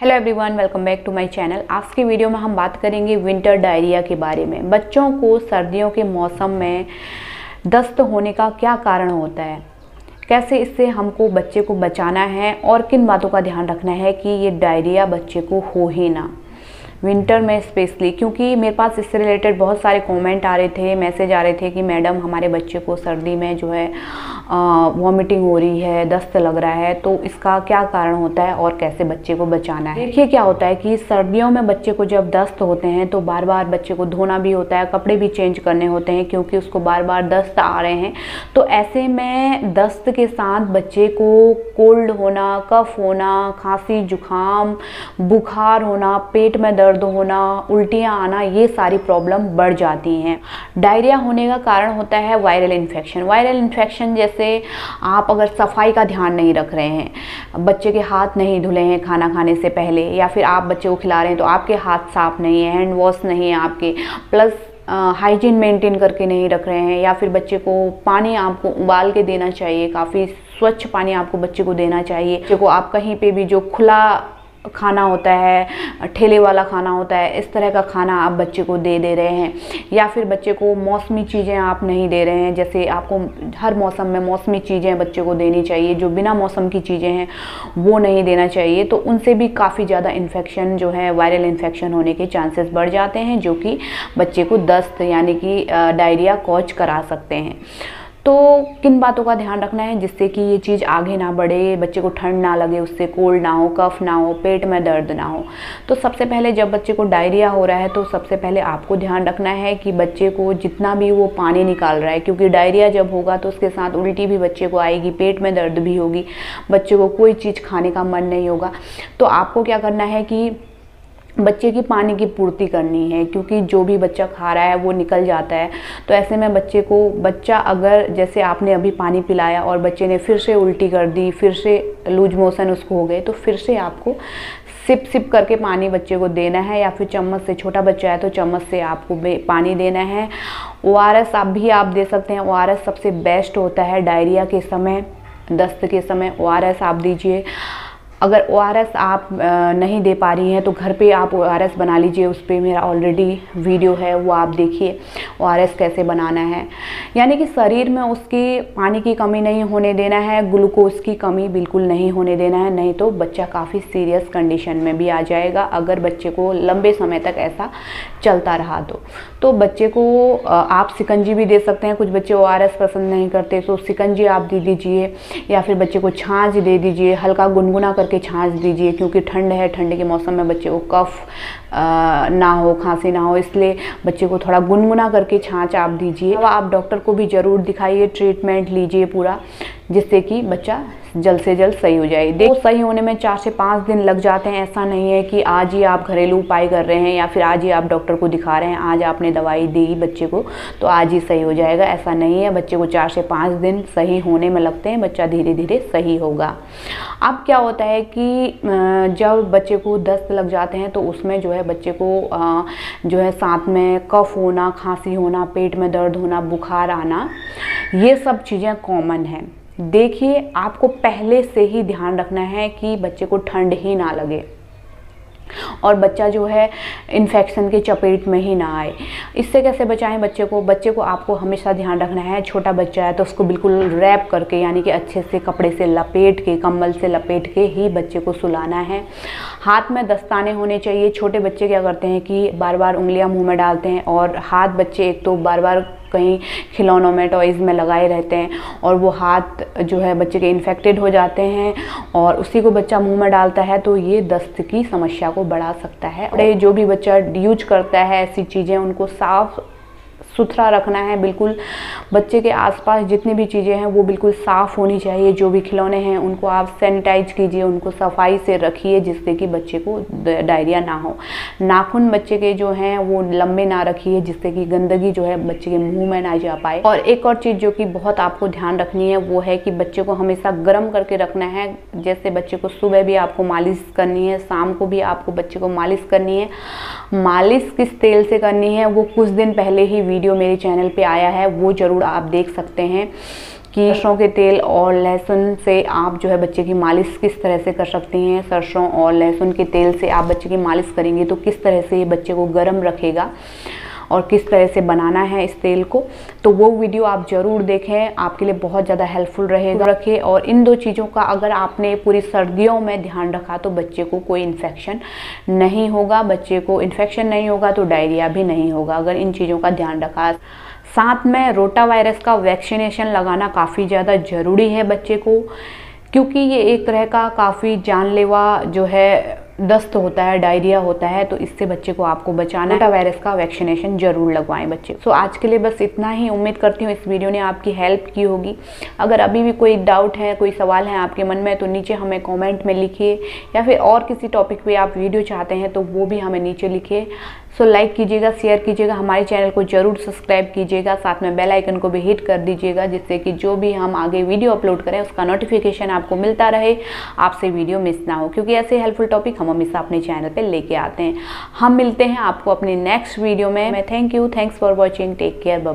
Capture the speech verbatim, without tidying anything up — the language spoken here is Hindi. Hello everyone, welcome back to my channel. आज की वीडियो में हम बात करेंगे विंटर डायरिया के बारे में। बच्चों को सर्दियों के मौसम में दस्त होने का क्या कारण होता है, कैसे इससे हमको बच्चे को बचाना है और किन बातों का ध्यान रखना है कि ये डायरिया बच्चे को हो ही ना, विंटर में स्पेशली। क्योंकि मेरे पास इससे रिलेटेड बहुत सारे कमेंट आ रहे थे, मैसेज आ रहे थे कि मैडम हमारे बच्चे को सर्दी में जो है वॉमिटिंग हो रही है, दस्त लग रहा है, तो इसका क्या कारण होता है और कैसे बच्चे को बचाना है। देखिए क्या होता है कि सर्दियों में बच्चे को जब दस्त होते हैं तो बार बार बच्चे को धोना भी होता है, कपड़े भी चेंज करने होते हैं क्योंकि उसको बार बार दस्त आ रहे हैं। तो ऐसे में दस्त के साथ बच्चे को कोल्ड होना, कफ होना, खांसी जुकाम, बुखार होना, पेट में दर्द होना, उल्टियाँ आना, ये सारी प्रॉब्लम बढ़ जाती हैं। डायरिया होने का कारण होता है वायरल इन्फेक्शन। वायरल इन्फेक्शन जैसे आप अगर सफाई का ध्यान नहीं रख रहे हैं, बच्चे के हाथ नहीं धुले हैं खाना खाने से पहले, या फिर आप बच्चे को खिला रहे हैं तो आपके हाथ साफ नहीं है, हैंड वॉश नहीं है आपके, प्लस हाइजीन मेंटेन करके नहीं रख रहे हैं, या फिर बच्चे को पानी आपको उबाल के देना चाहिए, काफ़ी स्वच्छ पानी आपको बच्चे को देना चाहिए। बच्चे को आप कहीं पर भी जो खुला खाना होता है, ठेले वाला खाना होता है, इस तरह का खाना आप बच्चे को दे दे रहे हैं, या फिर बच्चे को मौसमी चीज़ें आप नहीं दे रहे हैं। जैसे आपको हर मौसम में मौसमी चीज़ें बच्चे को देनी चाहिए, जो बिना मौसम की चीज़ें हैं वो नहीं देना चाहिए। तो उनसे भी काफ़ी ज़्यादा इन्फेक्शन जो है, वायरल इन्फेक्शन होने के चांसेस बढ़ जाते हैं, जो कि बच्चे को दस्त यानी कि डायरिया कॉज करा सकते हैं। तो किन बातों का ध्यान रखना है जिससे कि ये चीज़ आगे ना बढ़े, बच्चे को ठंड ना लगे, उससे कोल्ड ना हो, कफ ना हो, पेट में दर्द ना हो। तो सबसे पहले जब बच्चे को डायरिया हो रहा है तो सबसे पहले आपको ध्यान रखना है कि बच्चे को जितना भी वो पानी निकाल रहा है, क्योंकि डायरिया जब होगा तो उसके साथ उल्टी भी बच्चे को आएगी, पेट में दर्द भी होगी, बच्चे को कोई चीज़ खाने का मन नहीं होगा। तो आपको क्या करना है कि बच्चे की पानी की पूर्ति करनी है, क्योंकि जो भी बच्चा खा रहा है वो निकल जाता है। तो ऐसे में बच्चे को बच्चा अगर जैसे आपने अभी पानी पिलाया और बच्चे ने फिर से उल्टी कर दी, फिर से लूज मोशन उसको हो गए, तो फिर से आपको सिप सिप करके पानी बच्चे को देना है, या फिर चम्मच से, छोटा बच्चा है तो चम्मच से आपको पानी देना है। ओ आर एस आप भी आप दे सकते हैं, ओ आर एस सबसे बेस्ट होता है डायरिया के समय, दस्त के समय ओ आर एस आप दीजिए। अगर ओ आर एस आप नहीं दे पा रही हैं तो घर पे आप ओ आर एस बना लीजिए, उस पर मेरा ऑलरेडी वीडियो है, वो आप देखिए ओ आर एस कैसे बनाना है। यानी कि शरीर में उसकी पानी की कमी नहीं होने देना है, ग्लूकोज की कमी बिल्कुल नहीं होने देना है, नहीं तो बच्चा काफ़ी सीरियस कंडीशन में भी आ जाएगा अगर बच्चे को लंबे समय तक ऐसा चलता रहा तो। तो बच्चे को आप सिकंजी भी दे सकते हैं, कुछ बच्चे ओ आर एस पसंद नहीं करते तो सिकंजी आप दे दीजिए, या फिर बच्चे को छाछ दे दीजिए, हल्का गुनगुना के छाछ दीजिए, क्योंकि ठंड है, ठंड के मौसम में बच्चे को कफ ना हो, खांसी ना हो, इसलिए बच्चे को थोड़ा गुनगुना करके छाछ आप दीजिए। अब आप डॉक्टर को भी ज़रूर दिखाइए, ट्रीटमेंट लीजिए पूरा, जिससे कि बच्चा जल्द से जल्द सही हो जाए। देखो सही होने में चार से पाँच दिन लग जाते हैं, ऐसा नहीं है कि आज ही आप घरेलू उपाय कर रहे हैं या फिर आज ही आप डॉक्टर को दिखा रहे हैं, आज आपने दवाई दी बच्चे को तो आज ही सही हो जाएगा, ऐसा नहीं है। बच्चे को चार से पाँच दिन सही होने में लगते हैं, बच्चा धीरे धीरे सही होगा। अब क्या होता है कि जब बच्चे को दस्त लग जाते हैं तो उसमें जो है बच्चे को जो है साथ में कफ होना, खांसी होना, पेट में दर्द होना, बुखार आना, ये सब चीज़ें कॉमन हैं। देखिए आपको पहले से ही ध्यान रखना है कि बच्चे को ठंड ही ना लगे और बच्चा जो है इन्फेक्शन के चपेट में ही ना आए। इससे कैसे बचाएं बच्चे को? बच्चे को आपको हमेशा ध्यान रखना है, छोटा बच्चा है तो उसको बिल्कुल रैप करके, यानी कि अच्छे से कपड़े से लपेट के, कम्बल से लपेट के ही बच्चे को सुलाना है। हाथ में दस्ताने होने चाहिए। छोटे बच्चे क्या करते हैं कि बार बार उंगलियां मुँह में डालते हैं और हाथ बच्चे एक तो बार बार कहीं खिलौनों में, टॉयज़ में लगाए रहते हैं और वो हाथ जो है बच्चे के इन्फेक्टेड हो जाते हैं और उसी को बच्चा मुंह में डालता है, तो ये दस्त की समस्या को बढ़ा सकता है। और जो भी बच्चा यूज करता है ऐसी चीज़ें, उनको साफ सुथरा रखना है। बिल्कुल बच्चे के आसपास जितनी भी चीज़ें हैं वो बिल्कुल साफ़ होनी चाहिए। जो भी खिलौने हैं उनको आप सैनिटाइज कीजिए, उनको सफाई से रखिए, जिससे कि बच्चे को डायरिया ना हो। नाखून बच्चे के जो हैं वो लंबे ना रखिए, जिससे कि गंदगी जो है बच्चे के मुंह में ना जा पाए। और एक और चीज़ जो कि बहुत आपको ध्यान रखनी है वो है कि बच्चे को हमेशा गर्म करके रखना है। जैसे बच्चे को सुबह भी आपको मालिश करनी है, शाम को भी आपको बच्चे को मालिश करनी है। मालिश किस तेल से करनी है वो कुछ दिन पहले ही वीडियो मेरे चैनल पे आया है, वो ज़रूर आप देख सकते हैं कि सरसों के तेल और लहसुन से आप जो है बच्चे की मालिश किस तरह से कर सकते हैं। सरसों और लहसुन के तेल से आप बच्चे की मालिश करेंगे तो किस तरह से ये बच्चे को गर्म रखेगा और किस तरह से बनाना है इस तेल को, तो वो वीडियो आप ज़रूर देखें, आपके लिए बहुत ज़्यादा हेल्पफुल रहेगा। रखें और इन दो चीज़ों का अगर आपने पूरी सर्दियों में ध्यान रखा तो बच्चे को कोई इन्फेक्शन नहीं होगा, बच्चे को इन्फेक्शन नहीं होगा तो डायरिया भी नहीं होगा अगर इन चीज़ों का ध्यान रखा। साथ में रोटा वायरस का वैक्सीनेशन लगाना काफ़ी ज़्यादा ज़रूरी है बच्चे को, क्योंकि ये एक तरह का काफ़ी जानलेवा जो है दस्त होता है, डायरिया होता है, तो इससे बच्चे को आपको बचाना है। वायरस का वैक्सीनेशन जरूर लगवाएं बच्चे। सो so, आज के लिए बस इतना ही। उम्मीद करती हूँ इस वीडियो ने आपकी हेल्प की होगी। अगर अभी भी कोई डाउट है, कोई सवाल है आपके मन में, तो नीचे हमें कमेंट में लिखिए, या फिर और किसी टॉपिक पे आप वीडियो चाहते हैं तो वो भी हमें नीचे लिखिए। सो so, लाइक कीजिएगा, शेयर कीजिएगा, हमारे चैनल को ज़रूर सब्सक्राइब कीजिएगा, साथ में बेल आइकन को भी हिट कर दीजिएगा, जिससे कि जो भी हम आगे वीडियो अपलोड करें उसका नोटिफिकेशन आपको मिलता रहे, आपसे वीडियो मिस ना हो, क्योंकि ऐसे हेल्पफुल टॉपिक हम हमेशा अपने चैनल पे लेके आते हैं। हम मिलते हैं आपको अपने नेक्स्ट वीडियो में। मैं thank you, thanks for watching, take care, bye.